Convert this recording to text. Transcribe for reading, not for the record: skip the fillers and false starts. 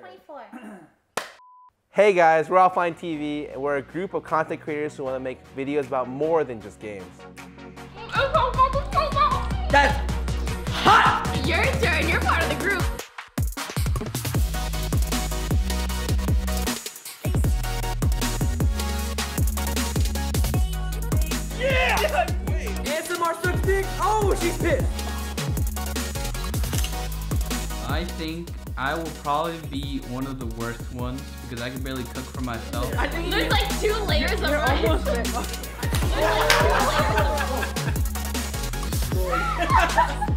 24. Hey guys, we're Offline TV, and we're a group of content creators who want to make videos about more than just games. That's hot! Your turn, you're part of the group. Yeah! ASMR sucks dick! Oh, she's pissed! I think I will probably be one of the worst ones because I can barely cook for myself. I think there's like 2 layers of rice. There's like 2 layers of rice.